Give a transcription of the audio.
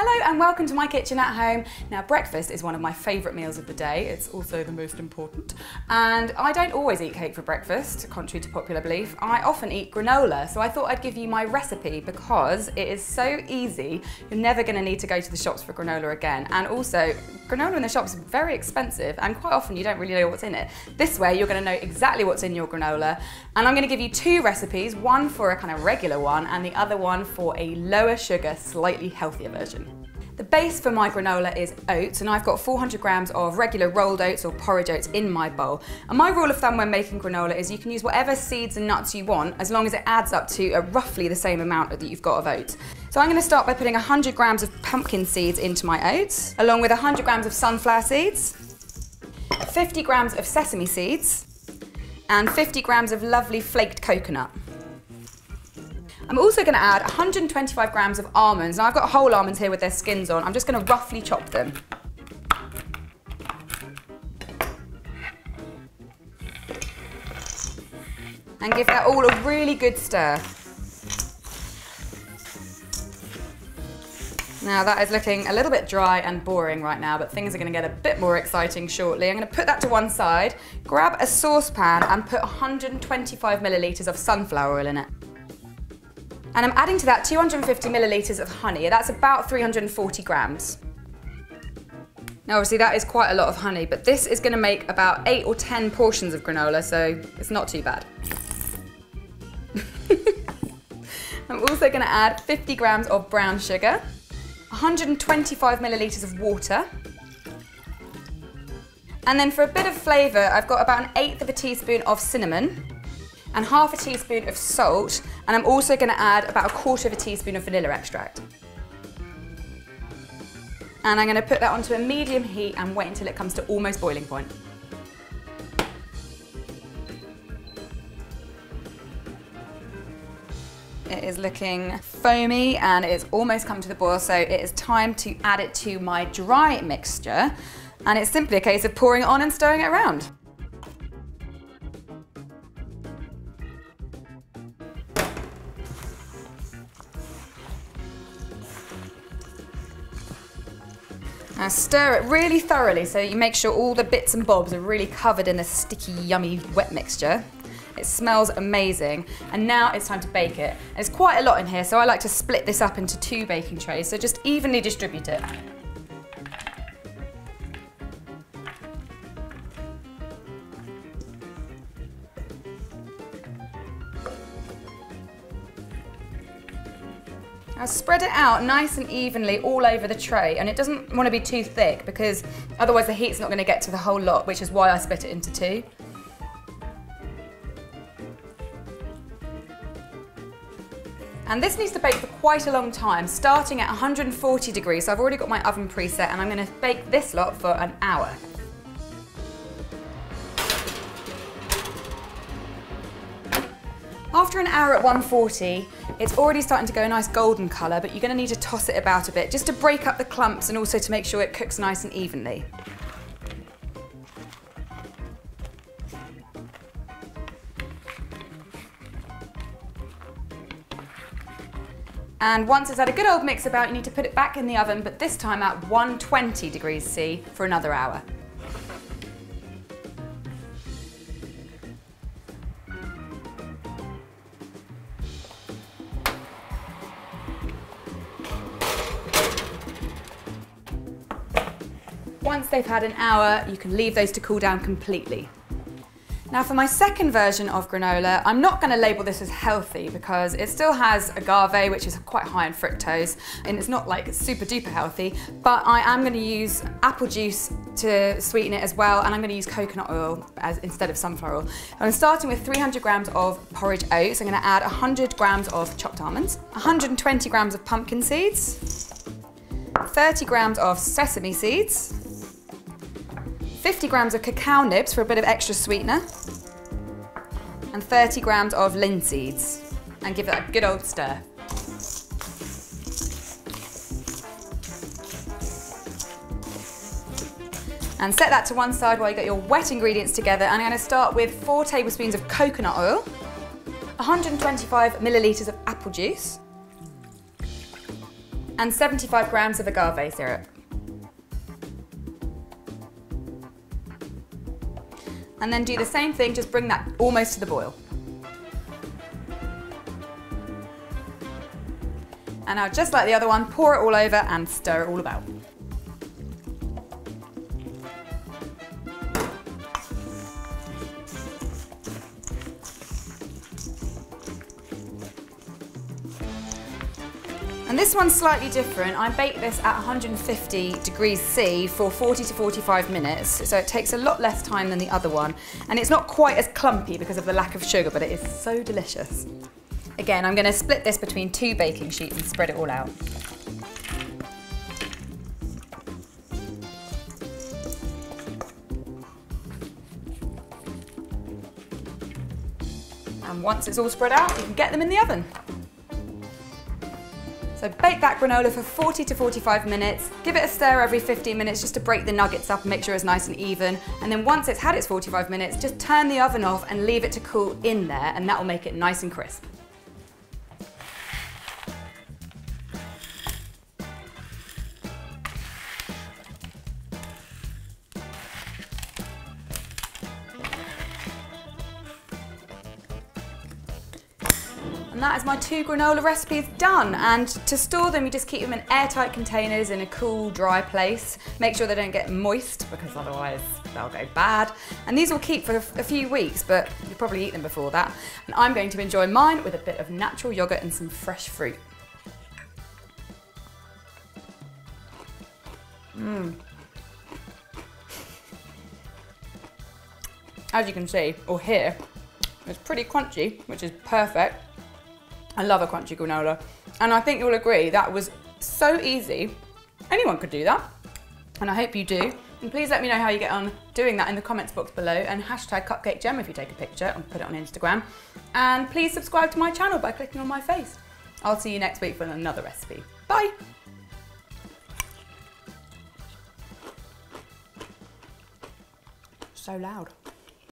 Hello and welcome to my kitchen at home. Now, breakfast is one of my favourite meals of the day. It's also the most important. And I don't always eat cake for breakfast, contrary to popular belief. I often eat granola, so I thought I'd give you my recipe because it is so easy. You're never going to need to go to the shops for granola again. And also, granola in the shops is very expensive and quite often you don't really know what's in it. This way, you're going to know exactly what's in your granola. And I'm going to give you two recipes, one for a kind of regular one and the other one for a lower sugar, slightly healthier version. The base for my granola is oats, and I've got 400 grams of regular rolled oats or porridge oats in my bowl. And my rule of thumb when making granola is you can use whatever seeds and nuts you want, as long as it adds up to roughly the same amount that you've got of oats. So I'm going to start by putting 100 grams of pumpkin seeds into my oats, along with 100 grams of sunflower seeds, 50 grams of sesame seeds, and 50 grams of lovely flaked coconut. I'm also going to add 125 grams of almonds. Now I've got whole almonds here with their skins on. I'm just going to roughly chop them. And give that all a really good stir. Now that is looking a little bit dry and boring right now, but things are going to get a bit more exciting shortly. I'm going to put that to one side, grab a saucepan and put 125 millilitres of sunflower oil in it. And I'm adding to that 250 millilitres of honey. That's about 340 grams. Now obviously that is quite a lot of honey, but this is going to make about 8 or 10 portions of granola, so it's not too bad. I'm also going to add 50 grams of brown sugar, 125 millilitres of water, and then for a bit of flavour, I've got about 1/8 teaspoon of cinnamon, and 1/2 teaspoon of salt, and I'm also going to add about 1/4 teaspoon of vanilla extract. And I'm going to put that onto a medium heat and wait until it comes to almost boiling point. It is looking foamy and it's almost come to the boil, so it is time to add it to my dry mixture, and it's simply a case of pouring it on and stirring it around. Now stir it really thoroughly so you make sure all the bits and bobs are really covered in this sticky, yummy, wet mixture. It smells amazing. And now it's time to bake it. There's quite a lot in here, so I like to split this up into 2 baking trays, so just evenly distribute it. Now spread it out nice and evenly all over the tray, and it doesn't want to be too thick because otherwise the heat's not going to get to the whole lot, which is why I split it into 2. And this needs to bake for quite a long time, starting at 140 degrees, so I've already got my oven preset and I'm going to bake this lot for an hour. After an hour at 140, it's already starting to go a nice golden colour, but you're going to need to toss it about a bit just to break up the clumps and also to make sure it cooks nice and evenly. And once it's had a good old mix about, you need to put it back in the oven, but this time at 120 degrees C for another hour. Once they've had an hour, you can leave those to cool down completely. Now for my second version of granola, I'm not going to label this as healthy because it still has agave, which is quite high in fructose, and it's not like super duper healthy, but I am going to use apple juice to sweeten it as well, and I'm going to use coconut oil instead of sunflower oil. I'm starting with 300 grams of porridge oats. I'm going to add 100 grams of chopped almonds, 120 grams of pumpkin seeds, 30 grams of sesame seeds, 50 grams of cacao nibs for a bit of extra sweetener, and 30 grams of linseeds, and give that a good old stir. And set that to one side while you get your wet ingredients together, and I'm going to start with 4 tablespoons of coconut oil, 125 millilitres of apple juice, and 75 grams of agave syrup. And then do the same thing, just bring that almost to the boil. And now, just like the other one, pour it all over and stir it all about. And this one's slightly different. I bake this at 150 degrees C for 40 to 45 minutes, so it takes a lot less time than the other one. And it's not quite as clumpy because of the lack of sugar, but it is so delicious. Again, I'm going to split this between two baking sheets and spread it all out. And once it's all spread out, you can get them in the oven. So bake that granola for 40 to 45 minutes, give it a stir every 15 minutes just to break the nuggets up and make sure it's nice and even. And then once it's had its 45 minutes, just turn the oven off and leave it to cool in there, and that will make it nice and crisp. And that is my two granola recipes done. And to store them, you just keep them in airtight containers in a cool, dry place. Make sure they don't get moist, because otherwise they'll go bad. And these will keep for a few weeks, but you'll probably eat them before that. And I'm going to enjoy mine with a bit of natural yogurt and some fresh fruit. As you can see, or hear, it's pretty crunchy, which is perfect. I love a crunchy granola, and I think you'll agree that was so easy. Anyone could do that, and I hope you do. And please let me know how you get on doing that in the comments box below, and # Cupcake Jemma if you take a picture and put it on Instagram. And please subscribe to my channel by clicking on my face. I'll see you next week for another recipe. Bye. So loud.